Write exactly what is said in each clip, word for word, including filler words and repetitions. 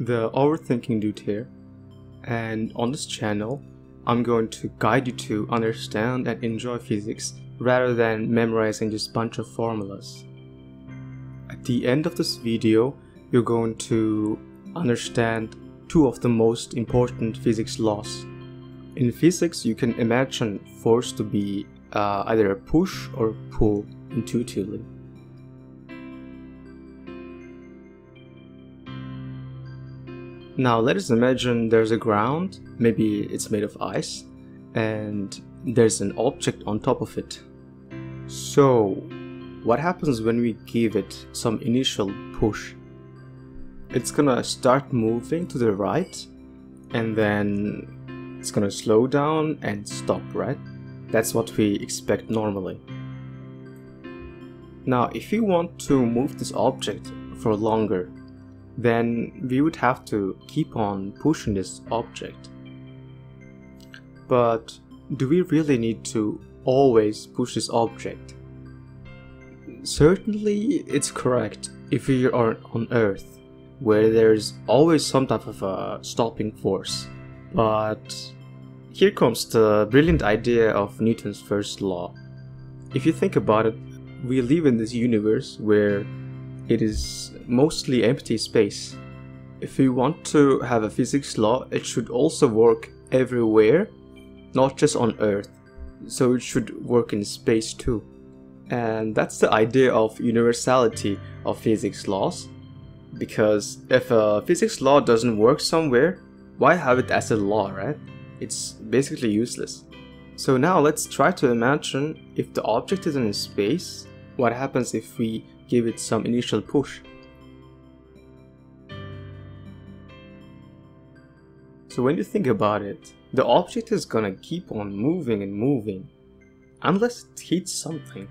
the Overthinking Dude here, and on this channel I'm going to guide you to understand and enjoy physics rather than memorizing just a bunch of formulas. At the end of this video, you're going to understand two of the most important physics laws. In physics, you can imagine force to be uh, either a push or a pull intuitively. Now let us imagine there's a ground, maybe it's made of ice, and there's an object on top of it. So what happens when we give it some initial push? It's gonna start moving to the right, and then it's gonna slow down and stop, right? That's what we expect normally. Now if you want to move this object for longer, then we would have to keep on pushing this object. But do we really need to always push this object? Certainly it's correct if we are on Earth, where there's always some type of a stopping force. But here comes the brilliant idea of Newton's first law. If you think about it, we live in this universe where it is mostly empty space. If we want to have a physics law, it should also work everywhere, not just on Earth. So it should work in space too. And that's the idea of universality of physics laws. Because if a physics law doesn't work somewhere, why have it as a law, right? It's basically useless. So now let's try to imagine, if the object is in space, what happens if we give it some initial push? So when you think about it, the object is gonna keep on moving and moving unless it hits something,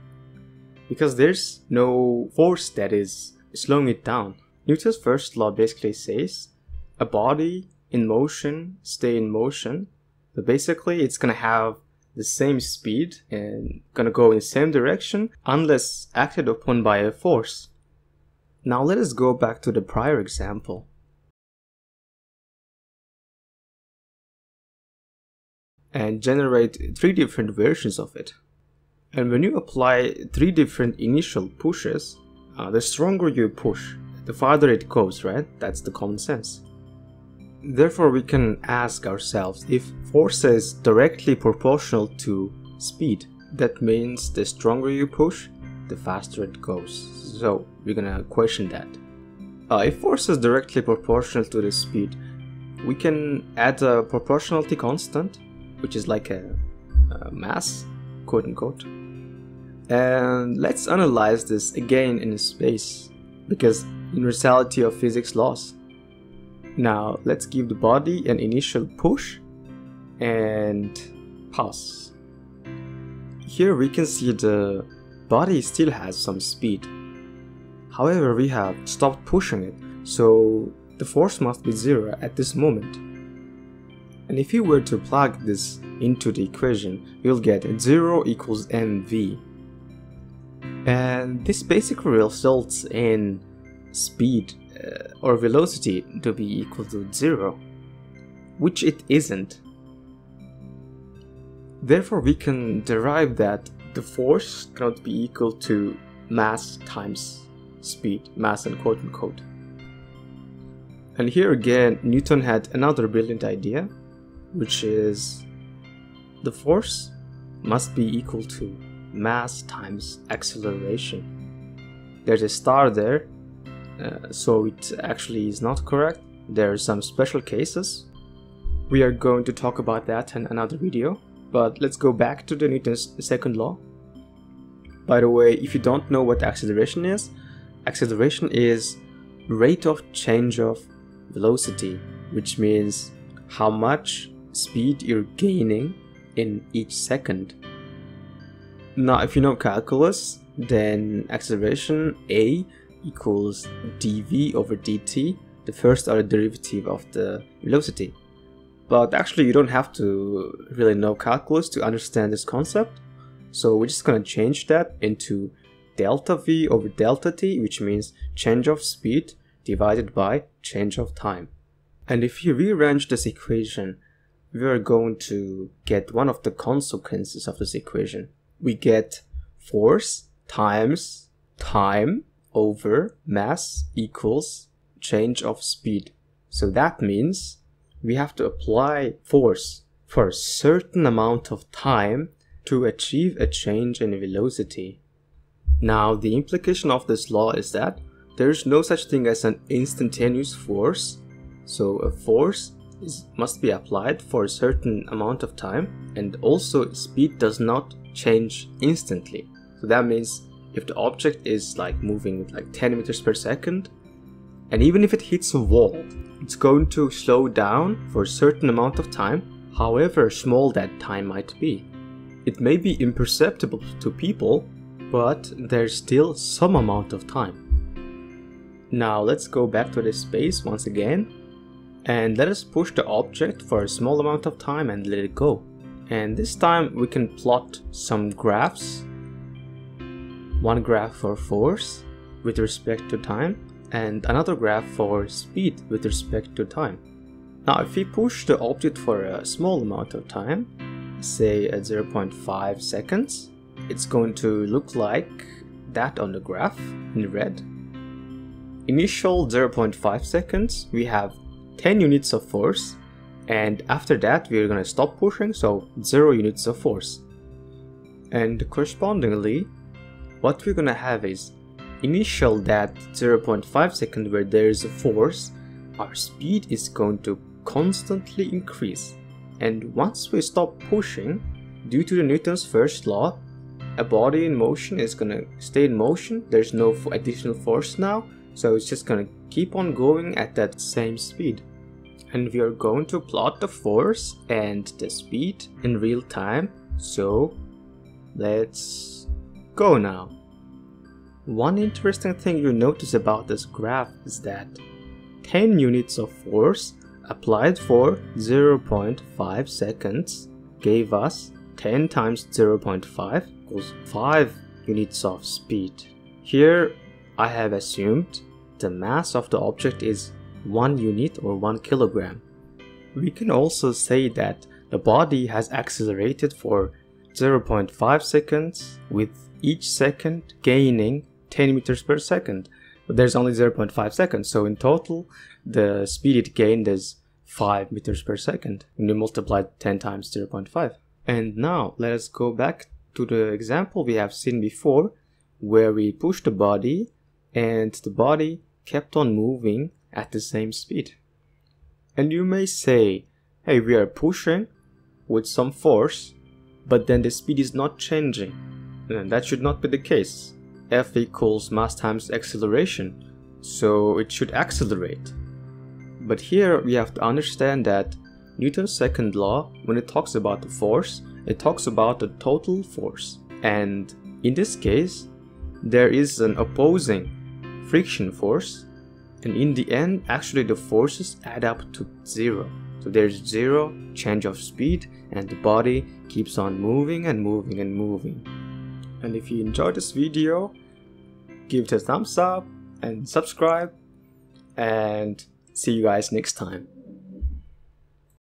because there's no force that is slowing it down. Newton's first law basically says a body in motion stay in motion. So basically it's gonna have the same speed and gonna go in the same direction unless acted upon by a force. Now let us go back to the prior example. And generate three different versions of it. And when you apply three different initial pushes, uh, the stronger you push, the farther it goes, right? That's the common sense. Therefore, we can ask ourselves if force is directly proportional to speed. That means the stronger you push, the faster it goes. So we're gonna question that. Uh, if force is directly proportional to the speed, we can add a proportionality constant, which is like a, a mass, quote unquote. And let's analyze this again in space, because universality of physics laws. Now let's give the body an initial push and pause. Here we can see the body still has some speed. However, we have stopped pushing it, so the force must be zero at this moment. And if you were to plug this into the equation, you'll get zero equals mv. And this basically results in speed Uh, or velocity to be equal to zero, which it isn't. Therefore, we can derive that the force cannot be equal to mass times speed, mass and quote unquote. And here again, Newton had another brilliant idea, which is the force must be equal to mass times acceleration. There's a star there. Uh, so it actually is not correct. There are some special cases. We are going to talk about that in another video, but let's go back to the Newton's second law. By the way, if you don't know what acceleration is, acceleration is rate of change of velocity, which means how much speed you're gaining in each second. Now, if you know calculus, then acceleration A equals dv over dt, the first order derivative of the velocity. But actually you don't have to really know calculus to understand this concept, so we're just going to change that into delta v over delta t, which means change of speed divided by change of time. And if you rearrange this equation, we are going to get one of the consequences of this equation. We get force times time over mass equals change of speed. So that means we have to apply force for a certain amount of time to achieve a change in velocity. Now, the implication of this law is that there is no such thing as an instantaneous force. So a force is, must be applied for a certain amount of time, and also speed does not change instantly. So that means if the object is like moving with like ten meters per second, and even if it hits a wall, it's going to slow down for a certain amount of time, however small that time might be. It may be imperceptible to people, but there's still some amount of time. Now let's go back to this space once again, and let us push the object for a small amount of time and let it go. And this time we can plot some graphs. One graph for force with respect to time, and another graph for speed with respect to time. Now if we push the object for a small amount of time, say at zero point five seconds, it's going to look like that on the graph in red. Initial zero point five seconds, we have ten units of force, and after that we're gonna stop pushing, so zero units of force. And correspondingly, what we're gonna have is initial that zero point five second where there is a force, our speed is going to constantly increase. And once we stop pushing, due to the Newton's first law, a body in motion is gonna stay in motion, there's no additional force now, so it's just gonna keep on going at that same speed. And we are going to plot the force and the speed in real time, so let's go now. One interesting thing you notice about this graph is that ten units of force applied for zero point five seconds gave us ten times zero point five equals five units of speed. Here I have assumed the mass of the object is one unit or one kilogram. We can also say that the body has accelerated for zero point five seconds, with each second gaining ten meters per second. But there's only zero point five seconds, so in total the speed it gained is five meters per second when you multiply ten times zero point five. And now let us go back to the example we have seen before, where we pushed the body and the body kept on moving at the same speed. And you may say, hey, we are pushing with some force, but then the speed is not changing. And that should not be the case. F equals mass times acceleration, so it should accelerate. But here we have to understand that Newton's second law, when it talks about the force, it talks about the total force. And in this case, there is an opposing friction force, and in the end, actually the forces add up to zero. So there's zero change of speed, and the body keeps on moving and moving and moving. And if you enjoyed this video, give it a thumbs up and subscribe, and see you guys next time.